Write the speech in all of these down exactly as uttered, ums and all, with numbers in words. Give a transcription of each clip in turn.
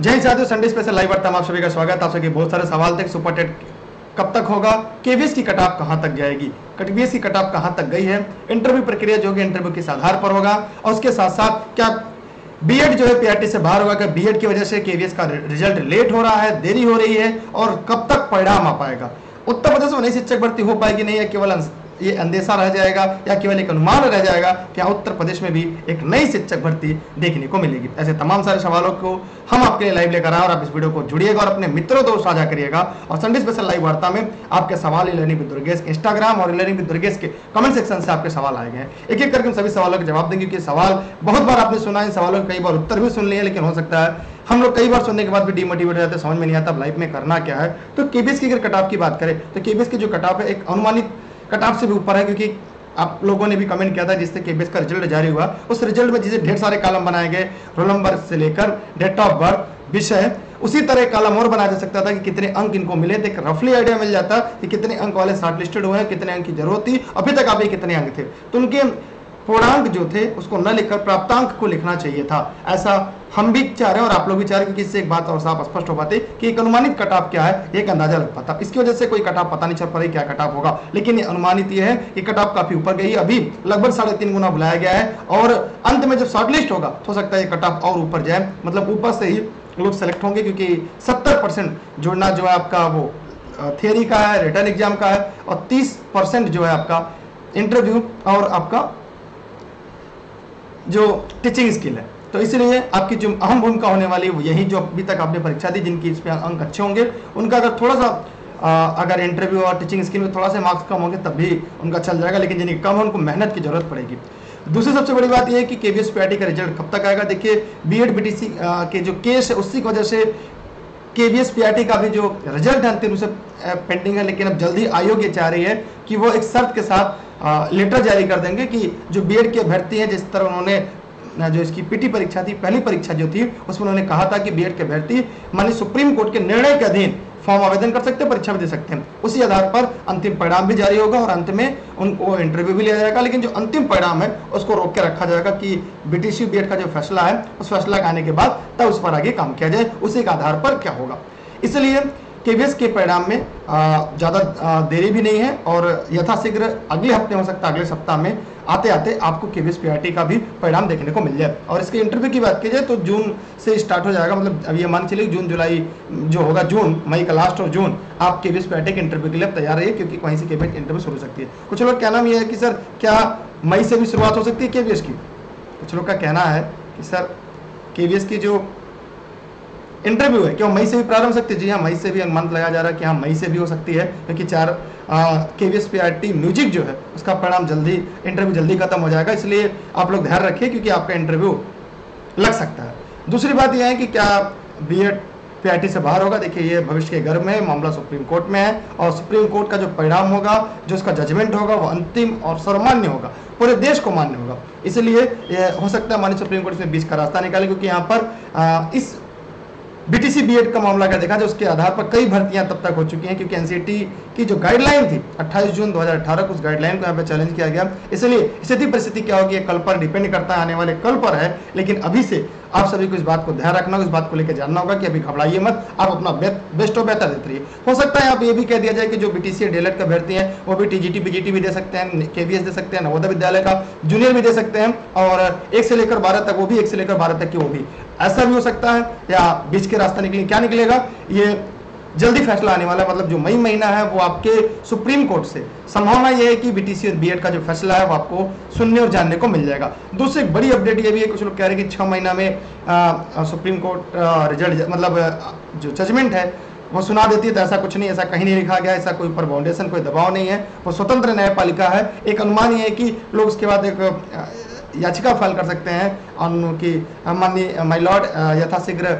जय साथियों, Sunday special live वार्ता में आप सभी का स्वागत। आप सभी बहुत सारे सवाल थे, सुपरटेट कब तक होगा, केवीएस की कटाप कहां तक जाएगी, केवीएस की कटाप कहां तक गई है, इंटरव्यू प्रक्रिया जो कि इंटरव्यू किस आधार पर होगा और उसके साथ साथ क्या बीएड जो है पीआरटी से बाहर होगा, क्या बीएड की वजह से केवीएस का रिजल्ट लेट हो रहा है, देरी हो रही है और कब तक परिणाम आ पाएगा, उत्तर प्रदेश में नई शिक्षक भर्ती हो पाएगी नहीं है, केवल ये अंदेशा रह जाएगा या केवल एक अनुमान रह जाएगा कि उत्तर प्रदेश में भी एक नई शिक्षक भर्ती देखने को मिलेगी। ऐसे तमाम सारे सवालों को हम आपके लिए लाइव लेकर आए और आप इस वीडियो को जुड़िएगा और अपने मित्रों दोस्त साझा करिएगा। और संडे स्पेशल लाइव वार्ता में आपके सवाल लर्निंग विद दुर्गेश के इंस्टाग्राम और लर्निंग विद दुर्गेश के कमेंट सेक्शन से आपके सवाल आए हैं। एक एक करके हम सभी सवालों के जवाब देंगे, क्योंकि सवाल बहुत बार आपने सुना है, सवालों के कई बार उत्तर भी सुन लिए, लेकिन हो सकता है हम लोग कई बार सुनने के बाद भी डीमोटिवेट हो जाते हैं, समझ में नहीं आता लाइफ में करना क्या है। तो केवीएस की अगर कटाव की बात करें तो केवीएस की जो कटाव है एक अनुमानित कटाव से भी ऊपर है, क्योंकि आप लोगों ने भी कमेंट किया था जिससे केवीएस का रिजल्ट जारी हुआ। उस रिजल्ट में जिसे ढेर सारे कॉलम बनाए गए, रोल नंबर से लेकर डेट ऑफ बर्थ, विषय, उसी तरह कॉलम और बनाया जा सकता था कि कितने अंक इनको मिले थे, एक रफली आइडिया मिल जाता कि कितने अंक वाले शॉर्ट लिस्टेड हुए हैं, कितने अंक की जरूरत थी, अभी तक आप कितने अंक थे। तो उनके पूर्णांक जो थे उसको न लिखकर प्राप्तांक को लिखना चाहिए था, ऐसा हम भी चाह रहे हैं और आप लोग भी चाह रहे हैं, क्योंकि इससे एक बात और साफ स्पष्ट हो पाती कि एक अनुमानित कटाव क्या है, एक अंदाजा लग पाता। इसकी वजह से कोई कटाव पता नहीं चल पा रही क्या कटाव होगा, लेकिन ये अनुमानित ये है कि कटाव काफी ऊपर गई, अभी लगभग साढ़े तीन गुना बुलाया गया है और अंत में जब शॉर्टलिस्ट होगा तो हो सकता है ये कटाव और ऊपर जाए, मतलब ऊपर से ही लोग सेलेक्ट होंगे, क्योंकि सत्तर परसेंट जुड़ना जो है आपका वो थियोरी का है, रिटर्न एग्जाम का है, और तीस परसेंट जो है आपका इंटरव्यू और आपका जो टीचिंग स्किल है। तो इसलिए आपकी जो अहम भूमिका होने वाली है यही, जो अभी तक आपने परीक्षा दी जिनकी इसमें अंक अच्छे होंगे उनका अगर थोड़ा सा आ, अगर इंटरव्यू और टीचिंग स्किल में थोड़ा सा मार्क्स कम होंगे तब भी उनका चल जाएगा, लेकिन जिनकी कम है उनको मेहनत की जरूरत पड़ेगी। दूसरी सबसे बड़ी बात यह है कि केवीएस पीआरटी का रिजल्ट कब तक आएगा। देखिए बीएड बीटीसी के जो केस है उसकी वजह से केवीएस पीआरटी का भी जो रिजल्ट है अंतिम रूप से पेंडिंग है, लेकिन अब जल्दी आयोग ये चाह रही है कि वो एक शर्त के साथ लेटर जारी कर देंगे कि जो बीएड के अभ्यर्थी हैं, जिस तरह उन्होंने जो इसकी पीटी परीक्षा थी, पहली परीक्षा जो थी उसमें उन्होंने कहा था कि बीएड के अभ्यर्थी माने सुप्रीम कोर्ट के निर्णय के अधीन फॉर्म आवेदन कर सकते हैं, परीक्षा भी दे सकते हैं, उसी आधार पर अंतिम परिणाम भी जारी होगा और अंत में उनको इंटरव्यू भी लिया जाएगा। लेकिन जो अंतिम परिणाम है उसको रोक के रखा जाएगा कि बीटीसी बीएड का जो फैसला है उस फैसला के आने के बाद तब उस पर आगे काम किया जाए, उसी के आधार पर क्या होगा। इसलिए केवीएस के परिणाम में ज़्यादा देरी भी नहीं है और यथाशीघ्र अगले हफ्ते हो सकता है, अगले सप्ताह में आते आते आपको केवीएस पीआरटी का भी परिणाम देखने को मिल जाए। और इसके इंटरव्यू की बात की जाए तो जून से स्टार्ट हो जाएगा, मतलब अब ये मान चलिए जून जुलाई जो होगा, जून मई का लास्ट और जून आप केवीएस पीआरटी के इंटरव्यू के लिए तैयार रहिए, क्योंकि वहीं से केवीएस इंटरव्यू शुरू हो सकती है। कुछ लोग कहना यह है कि सर क्या मई से भी शुरुआत हो सकती है केवीएस की। कुछ लोग का कहना है कि सर केवीएस की जो इंटरव्यू है क्यों मई से भी प्रारंभ हो सकती है। जी हाँ, मई से भी अनुमान लगाया जा रहा है कि हाँ मई से भी हो सकती है, क्योंकि चार केवीएस पीआरटी म्यूजिक जो है उसका परिणाम जल्दी, इंटरव्यू जल्दी खत्म हो जाएगा, इसलिए आप लोग ध्यान रखिए क्योंकि आपका इंटरव्यू लग सकता है। दूसरी बात यह है कि क्या बीएड पीआरटी से बाहर होगा। देखिए ये भविष्य के गर्भ में, मामला सुप्रीम कोर्ट में है और सुप्रीम कोर्ट का जो परिणाम होगा, जो उसका जजमेंट होगा वो अंतिम और सर्वमान्य होगा, पूरे देश को मान्य होगा। इसलिए हो सकता है माननीय सुप्रीम कोर्ट इसमें बीच का रास्ता निकाले, क्योंकि यहाँ पर इस बीटीसी बीएड का मामला क्या देखा जाए उसके आधार पर कई भर्तियां तब तक हो चुकी हैं, क्योंकि एनसीईआरटी की जो गाइडलाइन थी अट्ठाईस जून दो हज़ार अठारह को, उस गाइडलाइन को यहाँ पे चैलेंज किया गया। इसलिए स्थिति परिस्थिति क्या होगी कल पर डिपेंड करता है, आने वाले कल पर है, लेकिन अभी से आप सभी को इस बात को ध्यान रखना होगा, इस बात को लेकर जानना होगा कि अभी घबराइए मत, आप अपना बेस्ट और बेहतर देते रहिए। हो सकता है आप ये भी कह दिया जाए कि जो बीटीसी डीएलएड का भर्ती है वो भी टीजीटी बीजीटी भी दे सकते हैं, केवीएस दे सकते हैं, नवोदय विद्यालय का जूनियर भी दे सकते हैं और एक से लेकर बारह तक वो भी, एक से लेकर बारह तक की वो भी, ऐसा भी हो सकता है या बीच के रास्ता निकले। क्या निकलेगा ये जल्दी फैसला आने वाला है, मतलब जो मई महीना है वो आपके सुप्रीम कोर्ट से संभावना ये है कि बीटीसी और बीएड का जो फैसला है वो आपको सुनने और जानने को मिल जाएगा। दूसरी बड़ी अपडेट ये भी है, कुछ लोग कह रहे हैं कि छः महीना में आ, सुप्रीम कोर्ट रिजल्ट मतलब जो जजमेंट है वो सुना देती है, तो ऐसा कुछ नहीं, ऐसा कहीं नहीं लिखा गया, ऐसा कोई ऊपर फाउंडेशन कोई दबाव नहीं है, वो स्वतंत्र न्यायपालिका है। एक अनुमान ये है कि लोग उसके बाद एक याचिका फाइल कर सकते हैं और उनकी माननीय माय लॉर्ड यथाशीघ्र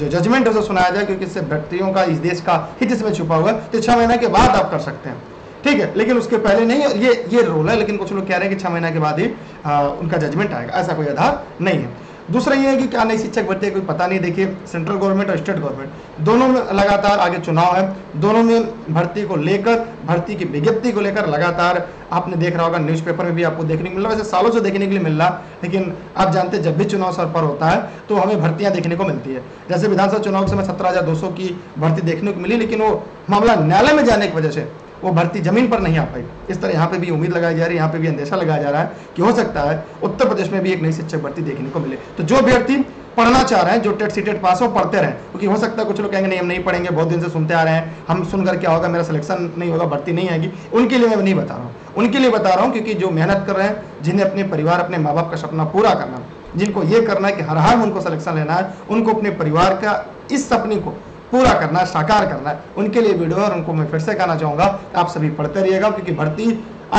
जो जजमेंट है उसे सुनाया जाए, क्योंकि इससे व्यक्तियों का, इस देश का हित इसमें छुपा हुआ है। तो छः महीने के बाद आप कर सकते हैं, ठीक है, लेकिन उसके पहले नहीं, और ये ये रोल है। लेकिन कुछ लोग कह रहे हैं कि छः महीने के बाद ही आ, उनका जजमेंट आएगा, ऐसा कोई आधार नहीं है। दूसरा ये है कि क्या नए शिक्षक भर्ती कोई पता नहीं। देखिए सेंट्रल गवर्नमेंट और स्टेट गवर्नमेंट दोनों में लगातार आगे चुनाव है, दोनों में भर्ती को लेकर, भर्ती की विज्ञप्ति को लेकर लगातार आपने देख रहा होगा, न्यूज़पेपर में भी आपको देखने को मिल रहा है, वैसे सालों से देखने के लिए मिल रहा, लेकिन आप जानते हैं जब भी चुनाव सर पर होता है तो हमें भर्तियाँ देखने को मिलती है। जैसे विधानसभा चुनाव के समय सत्रह हज़ार दो सौ की भर्ती देखने को मिली, लेकिन वो मामला न्यायालय में जाने की वजह से वो भर्ती जमीन पर नहीं आ पाई। इस तरह यहाँ पे भी उम्मीद लगाई जा रही है, यहाँ पे भी अंदेशा लगाया जा रहा है कि हो सकता है उत्तर प्रदेश में भी एक नई शिक्षक भर्ती देखने को मिले। तो जो अभ्यर्थी पढ़ना चाह रहे हैं, जो टेट सी टेट पास हो, पढ़ते रहें, क्योंकि हो सकता है कुछ लोग कहेंगे नहीं हम नहीं पढ़ेंगे, बहुत दिन से सुनते आ रहे हैं, हम सुनकर क्या होगा, मेरा सिलेक्शन नहीं होगा, भर्ती नहीं आएगी। उनके लिए मैं नहीं बता रहा हूँ, उनके लिए बता रहा हूँ क्योंकि जो मेहनत कर रहे हैं, जिन्हें अपने परिवार, अपने माँ बाप का सपना पूरा करना, जिनको ये करना है कि हर हाल में उनको सिलेक्शन लेना है, उनको अपने परिवार का इस सपने को पूरा करना, साकार करना है, उनके लिए वीडियो है। और उनको मैं फिर से कहना चाहूँगा आप सभी पढ़ते रहिएगा, क्योंकि भर्ती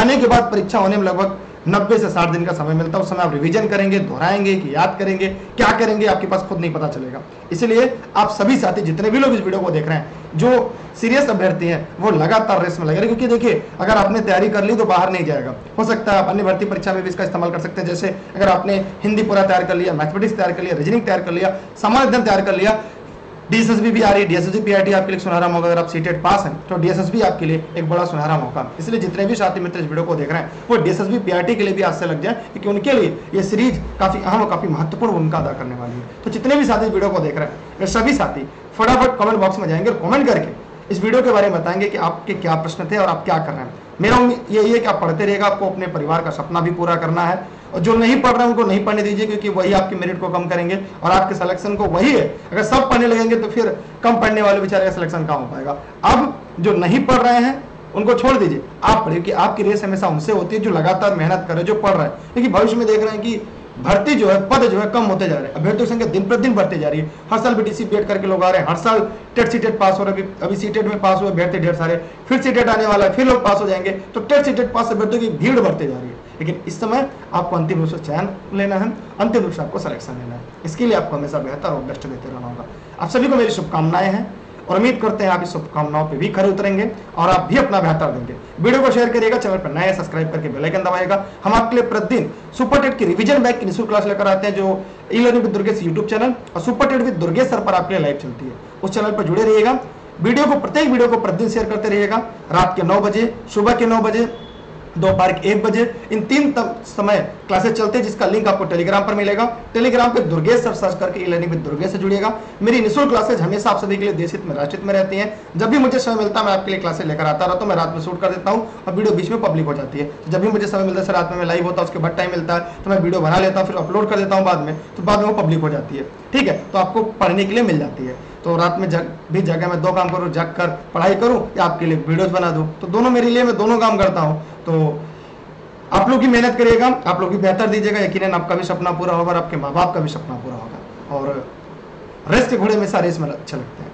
आने के बाद परीक्षा होने में लगभग नब्बे से साठ दिन का समय मिलता है। उस समय आप रिवीजन करेंगे, दोहराएंगे कि याद करेंगे, क्या करेंगे आपके पास खुद नहीं पता चलेगा। इसलिए आप सभी साथी जितने भी लोग इस वीडियो को देख रहे हैं, जो सीरियस अभ्यर्थी हैं वो लगातार रेस में लगे रहे, क्योंकि देखिए अगर आपने तैयारी कर ली तो बाहर नहीं जाएगा। हो सकता है आप अन्य भर्ती परीक्षा में भी इसका इस्तेमाल कर सकते हैं। जैसे अगर आपने हिंदी पूरा तैयार कर लिया, मैथमेटिक्स तैयार कर लिया, रीजनिंग तैयार कर लिया, सामान्य अध्ययन तैयार कर लिया, डीएसएसबी भी आ रही है, डीएसएसबी पीआरटी आपके लिए सुनहरा मौका, अगर आप सीटेट पास हैं तो डीएसएसबी आपके लिए एक बड़ा सुनहरा मौका। इसलिए जितने भी साथी मित्र इस वीडियो को देख रहे हैं वो डीएसएसबी पीआरटी के लिए भी आज से लग जाए, क्योंकि उनके लिए ये सीरीज काफी अहम और काफी महत्वपूर्ण भूमिका अदा करने वाली है। तो जितने भी साथी इस वीडियो को देख रहे हैं वे सभी साथी फटाफट कमेंट बॉक्स में जाएंगे और कमेंट करके इस वीडियो के बारे में बताएंगे कि आपके क्या प्रश्न थे और आप क्या कर रहे हैं। मेरा उम्मीद यही है कि आप पढ़ते रहिएगा, आपको अपने परिवार का सपना भी पूरा करना है, और जो नहीं पढ़ रहे हैं उनको नहीं पढ़ने दीजिए, क्योंकि वही आपके मेरिट को कम करेंगे और आपके सिलेक्शन को। वही है, अगर सब पढ़ने लगेंगे तो फिर कम पढ़ने वाले बेचारे का सिलेक्शन कहाँ हो पाएगा। अब जो नहीं पढ़ रहे हैं उनको छोड़ दीजिए, आप पढ़िए, कि आपकी रेस हमेशा उनसे होती है जो लगातार मेहनत कर रहे, जो पढ़ रहे हैं। लेकिन भविष्य में देख रहे हैं कि भर्ती जो है, पद जो है कम होते जा रहे हैं, अभ्यर्थियों की संख्या दिन प्रतिदिन बढ़ते जा रही है। हर साल बीटीसी बीएड करके लोग आ रहे हैं, हर साल टेट सी टेट पास हो रहे, अभी सी टेट में पास हुए अभ्यर्थी ढेर सारे, फिर सी टेट आने वाला है, फिर लोग पास हो जाएंगे, तो टेट सी टेट पास अभ्यर्थियों की भीड़ बढ़ते जा रही है। लेकिन इस समय आपको अंतिम रूप से चयन लेना है, अंतिम रूप से आपको सिलेक्शन लेना है, इसके लिए आपको हमेशा बेहतर और बेस्ट देते रहना होगा। आप सभी को मेरी शुभकामनाएं हैं और उम्मीद करते हैं आप इस शुभकामनाओं पे भी खरे उतरेंगे और आप भी अपना बेहतर देंगे। वीडियो को शेयर करिएगा, चैनल पर नए सब्सक्राइब करके बेल आइकन दबाएगा। हम आपके लिए प्रतिदिन सुपर टेट की रिवीजन बैक की निःशुल्क क्लास लेकर आते हैं, जो E learning with Durgesh YouTube channel और super TET with Durgesh sir पर आपके लिए लाइव चलती है, उस चैनल पर जुड़े रहिएगा। वीडियो को, प्रत्येक वीडियो को प्रतिदिन शेयर करते रहिएगा, रात के नौ बजे, सुबह के नौ बजे, दोपहर के एक बजे, इन तीन समय क्लासेस चलते हैं, जिसका लिंक आपको टेलीग्राम पर मिलेगा। टेलीग्राम पे दुर्गेश सर सर्च करके ई लर्निंग विद दुर्गेश से जुड़िएगा। मेरी निःशुल्क क्लासेज हमेशा आप सभी के लिए देश हित में, राष्ट्रित में रहती हैं। जब भी मुझे समय मिलता है मैं आपके लिए क्लासेज लेकर आता रहता हूँ। मैं रात में शूट कर देता हूँ और वीडियो बीच में पब्लिक हो जाती है, तो जब भी मुझे समय मिलता है, रात में मैं लाइव होता है, उसके बाद टाइम मिलता है तो मैं वीडियो बना लेता हूँ, फिर अपलोड कर देता हूँ बाद में, तो बाद में वो पब्लिक हो जाती है। ठीक है, तो आपको पढ़ने के लिए मिल जाती है। तो रात में जग भी जगह मैं दो काम करूँ, जग कर पढ़ाई करूँ या आपके लिए वीडियोस बना दूँ, तो दोनों मेरे लिए, मैं दोनों काम करता हूँ। तो आप लोग भी मेहनत करिएगा, आप लोग भी बेहतर दीजिएगा, यकीनन आपका भी सपना पूरा होगा और आपके माँ बाप का भी सपना पूरा होगा। और रेस के घोड़े हमेशा रेस में अच्छे लगते हैं,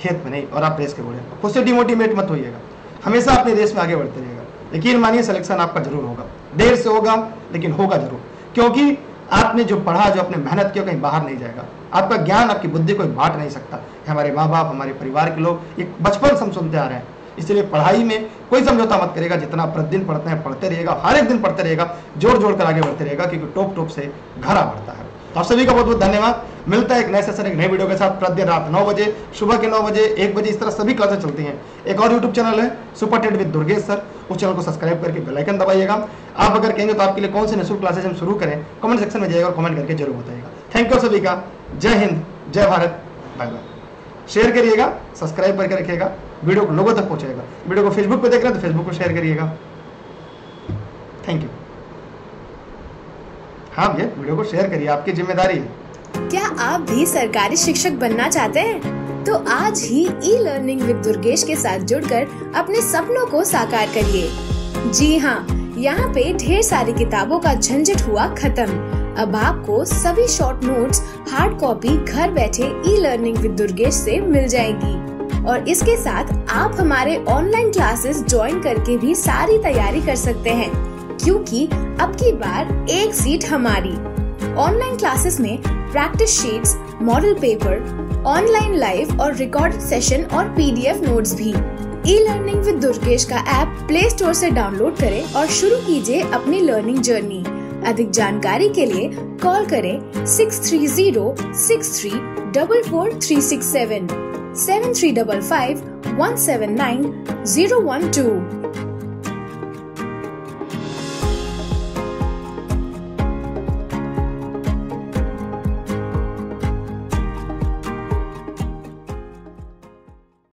खेत में नहीं। और आप रेस के घोड़े, खुद से डिमोटिवेट मत होइएगा, हमेशा अपने रेस में आगे बढ़ते रहिएगा। यकीन मानिए सिलेक्शन आपका जरूर होगा, देर से होगा लेकिन होगा जरूर, क्योंकि आपने जो पढ़ा, जो आपने मेहनत की, कहीं बाहर नहीं जाएगा। आपका ज्ञान, आपकी बुद्धि कोई बांट नहीं सकता। हमारे माँ बाप, हमारे परिवार के लोग एक बचपन से हम सुनते आ रहे हैं, इसलिए पढ़ाई में कोई समझौता मत करेगा। जितना प्रतिदिन पढ़ते हैं पढ़ते रहिएगा, हर एक दिन पढ़ते रहेगा, जोड़ जोड़ कर आगे बढ़ते रहेगा, क्योंकि टॉप टॉप से घर आ बढ़ता है। तो आप सभी का बहुत बहुत धन्यवाद। मिलता है एक नए सेशन, एक नए वीडियो के साथ, प्रतिदिन रात नौ बजे, सुबह के नौ बजे, एक बजे, इस तरह सभी क्लासेस चलती हैं। एक और यूट्यूब चैनल है super TET with Durgesh sir, उस चैनल को सब्सक्राइब करके बेल आइकन दबाइएगा। आप अगर कहेंगे तो आपके लिए कौन से निःशुल्क क्लासेस हम शुरू करें, कमेंट सेक्शन में जाइएगा और कमेंट करके जरूर बताइएगा। थैंक यू सभी का, जय हिंद, जय भारत, बाय बाय। शेयर करिएगा, सब्सक्राइब करके रखिएगा, वीडियो को लोगों तक पहुँचाएगा। वीडियो को फेसबुक पर देख रहे हैं तो फेसबुक को शेयर करिएगा। Thank you. हाँ भैया, वीडियो को शेयर करिए, आपकी जिम्मेदारी है। क्या आप भी सरकारी शिक्षक बनना चाहते हैं? तो आज ही ई लर्निंग विद दुर्गेश के साथ जुड़कर अपने सपनों को साकार करिए। जी हाँ, यहाँ पे ढेर सारी किताबों का झंझट हुआ खत्म। अब आपको सभी शॉर्ट नोट्स, हार्ड कॉपी घर बैठे ई लर्निंग विद दुर्गेश से मिल जाएगी। और इसके साथ आप हमारे ऑनलाइन क्लासेस ज्वाइन करके भी सारी तैयारी कर सकते हैं, क्योंकि अब की बार एक सीट हमारी। ऑनलाइन क्लासेस में practice sheets, model paper, online live और रिकॉर्डेड सेशन और पीडीएफ नोट्स भी। ई लर्निंग विद दुर्गेश का ऐप प्ले स्टोर से डाउनलोड करें और शुरू कीजिए अपनी लर्निंग जर्नी। अधिक जानकारी के लिए कॉल करें six three zero six three double four three six seven seven three double five one seven nine zero one to.